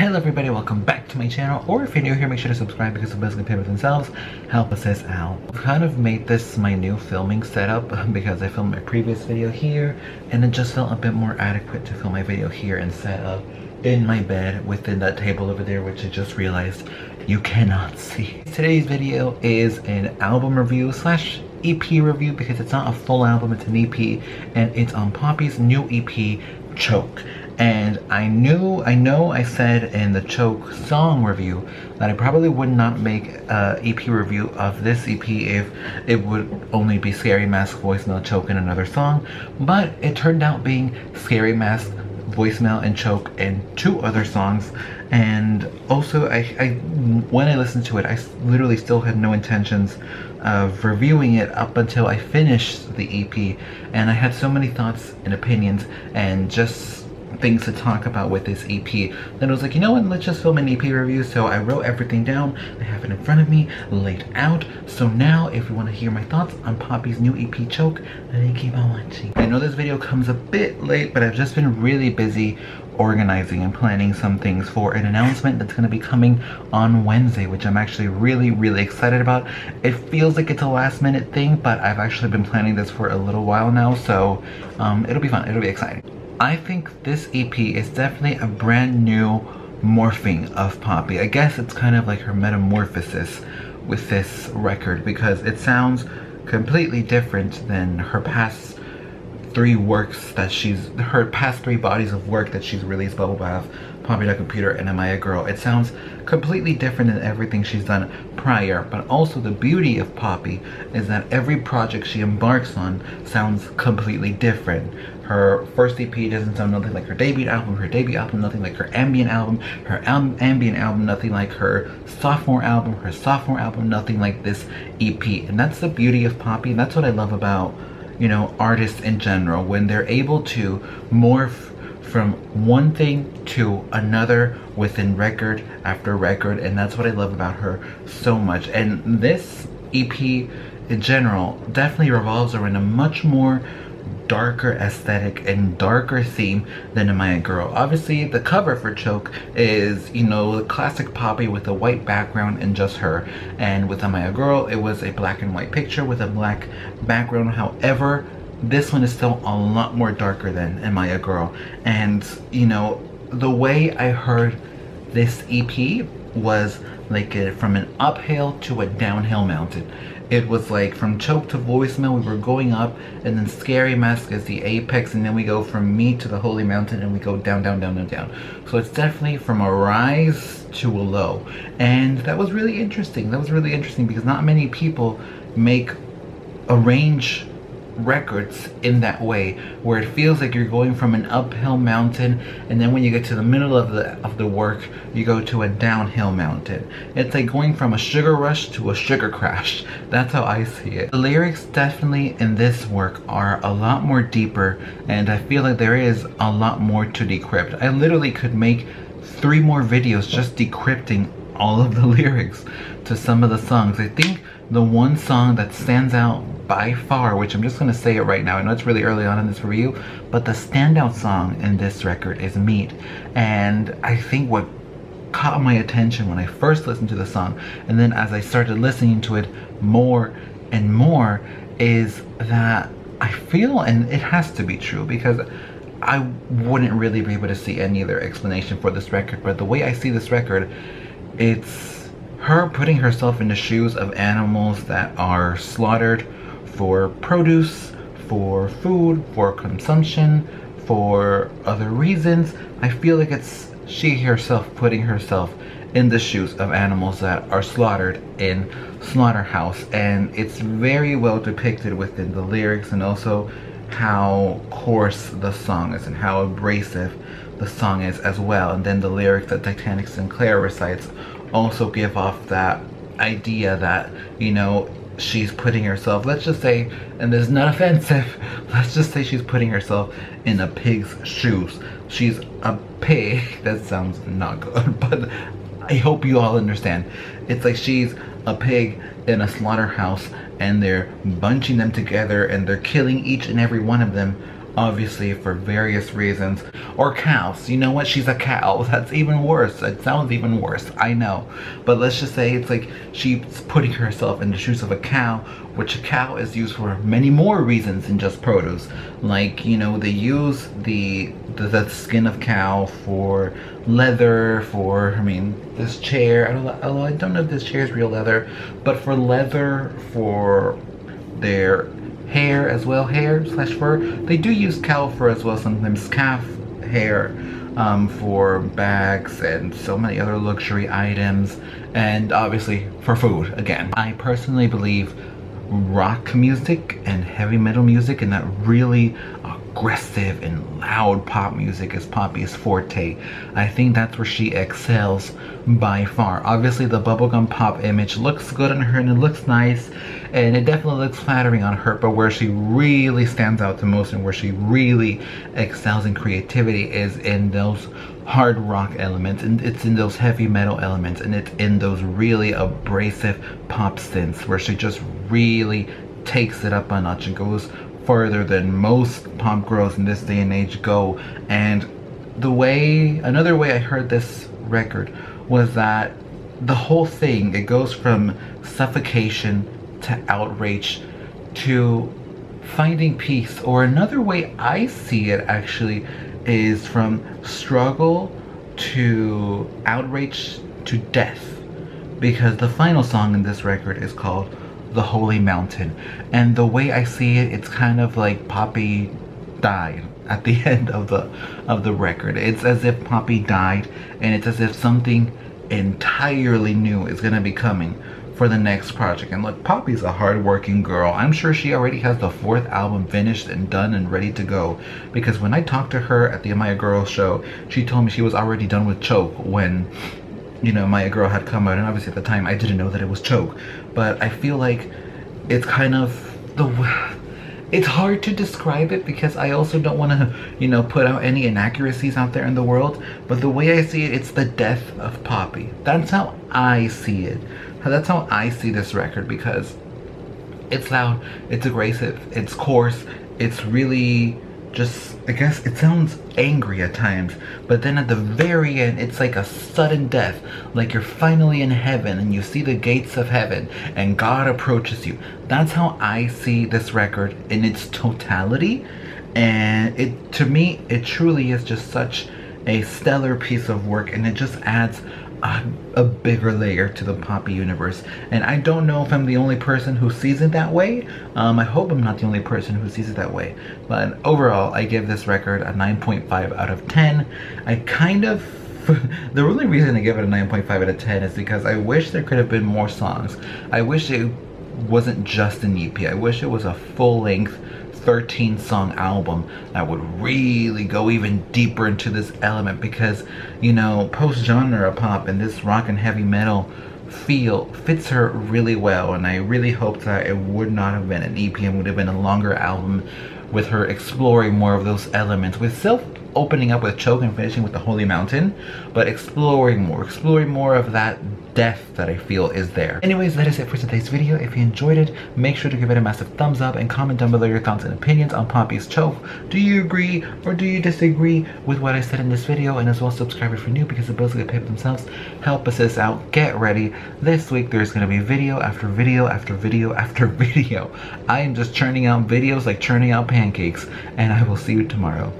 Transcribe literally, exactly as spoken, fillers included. Hello everybody, welcome back to my channel, or if you're new here, make sure to subscribe because the bells can pay with themselves, help us this out. I've kind of made this my new filming setup because I filmed my previous video here, and it just felt a bit more adequate to film my video here instead of in my bed within that table over there, which I just realized you cannot see. Today's video is an album review slash E P review because it's not a full album, it's an E P, and it's on Poppy's new E P, Choke. And I knew, I know I said in the Choke song review that I probably would not make an E P review of this E P if it would only be Scary Mask, Voicemail, Choke, and another song. But it turned out being Scary Mask, Voicemail, and Choke, and two other songs. And also, I, I when I listened to it, I literally still had no intentions of reviewing it up until I finished the E P. And I had so many thoughts and opinions and just things to talk about with this E P. Then I was like, you know what, let's just film an E P review. So I wrote everything down. I have it in front of me, laid out. So now, if you want to hear my thoughts on Poppy's new E P, Choke, then you keep on watching. I know this video comes a bit late, but I've just been really busy organizing and planning some things for an announcement that's going to be coming on Wednesday, which I'm actually really, really excited about. It feels like it's a last minute thing, but I've actually been planning this for a little while now, so um, it'll be fun, it'll be exciting. I think this E P is definitely a brand new morphing of Poppy. I guess it's kind of like her metamorphosis with this record because it sounds completely different than her past three works that she's, her past three bodies of work that she's released, Bubblebath, Poppy dot Computer, and Am I a Girl. It sounds completely different than everything she's done prior, but also the beauty of Poppy is that every project she embarks on sounds completely different. Her first E P doesn't sound nothing like her debut album, her debut album nothing like her ambient album, her al ambient album nothing like her sophomore album, her sophomore album nothing like this E P. And that's the beauty of Poppy, and that's what I love about, you know, artists in general, when they're able to morph from one thing to another within record after record. And that's what I love about her so much. And this E P in general definitely revolves around a much more darker aesthetic and darker theme than Am I a Girl. Obviously, the cover for Choke is, you know, the classic Poppy with a white background and just her. And with Am I a Girl, it was a black and white picture with a black background. However, this one is still a lot more darker than Am I a Girl. And, you know, the way I heard this E P was like a, from an uphill to a downhill mountain. It was like from Choke to Voicemail, we were going up, and then Scary Mask is the apex, and then we go from Me to the Holy Mountain, and we go down, down, down, down, down. So it's definitely from a rise to a low. And that was really interesting. That was really interesting because not many people make arrange records in that way, where it feels like you're going from an uphill mountain, and then when you get to the middle of the of the work, you go to a downhill mountain. It's like going from a sugar rush to a sugar crash. That's how I see it. The lyrics definitely in this work are a lot more deeper, and I feel like there is a lot more to decrypt. I literally could make three more videos just decrypting all of the lyrics to some of the songs. I think the one song that stands out by far, which I'm just going to say it right now, I know it's really early on in this review, but the standout song in this record is Meat. And I think what caught my attention when I first listened to the song, and then as I started listening to it more and more, is that I feel, and it has to be true because I wouldn't really be able to see any other explanation for this record, but the way I see this record, it's her putting herself in the shoes of animals that are slaughtered for produce, for food, for consumption, for other reasons. I feel like it's she herself putting herself in the shoes of animals that are slaughtered in slaughterhouse, and it's very well depicted within the lyrics and also how coarse the song is and how abrasive the song is as well. And then the lyrics that Titanic Sinclair recites also give off that idea that, you know, she's putting herself, let's just say, and this is not offensive, let's just say she's putting herself in a pig's shoes. She's a pig. That sounds not good, but I hope you all understand. It's like she's a pig in a slaughterhouse and they're bunching them together and they're killing each and every one of them obviously for various reasons, or cows. You know what, she's a cow. That's even worse. It sounds even worse, I know, but let's just say it's like she's putting herself in the shoes of a cow, which a cow is used for many more reasons than just produce. Like, you know, they use the the, the skin of cow for leather, for, I mean, this chair, I don't, although I don't know if this chair is real leather, but for leather, for their hair as well, hair slash fur. They do use cow fur as well sometimes, calf hair, um, for bags and so many other luxury items, and obviously for food again. I personally believe rock music and heavy metal music and that really aggressive and loud pop music is Poppy's forte. I think that's where she excels by far. Obviously the bubblegum pop image looks good on her and it looks nice and it definitely looks flattering on her, but where she really stands out the most and where she really excels in creativity is in those hard rock elements, and it's in those heavy metal elements, and it's in those really abrasive pop synths where she just really takes it up a notch and goes further than most pop girls in this day and age go. And the way, another way I heard this record was that the whole thing, it goes from suffocation to outrage to finding peace, or another way I see it actually is from struggle to outrage to death, because the final song in this record is called The Holy Mountain, and the way I see it, it's kind of like Poppy died at the end of the of the record. It's as if Poppy died, and it's as if something entirely new is going to be coming for the next project. And look, Poppy's a hard-working girl. I'm sure she already has the fourth album finished and done and ready to go, because when I talked to her at the Am I a Girl show, she told me she was already done with Choke when, you know, Am I a Girl had come out, and obviously at the time I didn't know that it was Choke. But I feel like it's kind of the it's hard to describe it, because I also don't want to, you know, put out any inaccuracies out there in the world, but the way I see it, it's the death of Poppy. That's how I see it. That's how I see this record, because it's loud, it's aggressive, it's coarse, it's really just, I guess it sounds angry at times, but then at the very end it's like a sudden death, like you're finally in heaven and you see the gates of heaven and God approaches you. That's how I see this record in its totality, and it, to me, it truly is just such a stellar piece of work, and it just adds A, a bigger layer to the Poppy universe. And I don't know if I'm the only person who sees it that way. Um, I hope I'm not the only person who sees it that way. But overall, I give this record a nine point five out of ten. I kind of... the only reason I give it a nine point five out of ten is because I wish there could have been more songs. I wish it wasn't just an E P. I wish it was a full-length thirteen song album that would really go even deeper into this element, because, you know, post-genre pop and this rock and heavy metal feel fits her really well, and I really hoped that it would not have been an E P and would have been a longer album with her exploring more of those elements, with self opening up with Choke and finishing with The Holy Mountain, but exploring more, exploring more of that death that I feel is there. Anyways, that is it for today's video. If you enjoyed it, make sure to give it a massive thumbs up and comment down below your thoughts and opinions on Poppy's Choke. Do you agree or do you disagree with what I said in this video? And as well, subscribe if you're new, because the bills get paid for themselves. Help us out. Get ready. This week there's going to be video after video after video after video. I am just churning out videos like churning out pancakes, and I will see you tomorrow.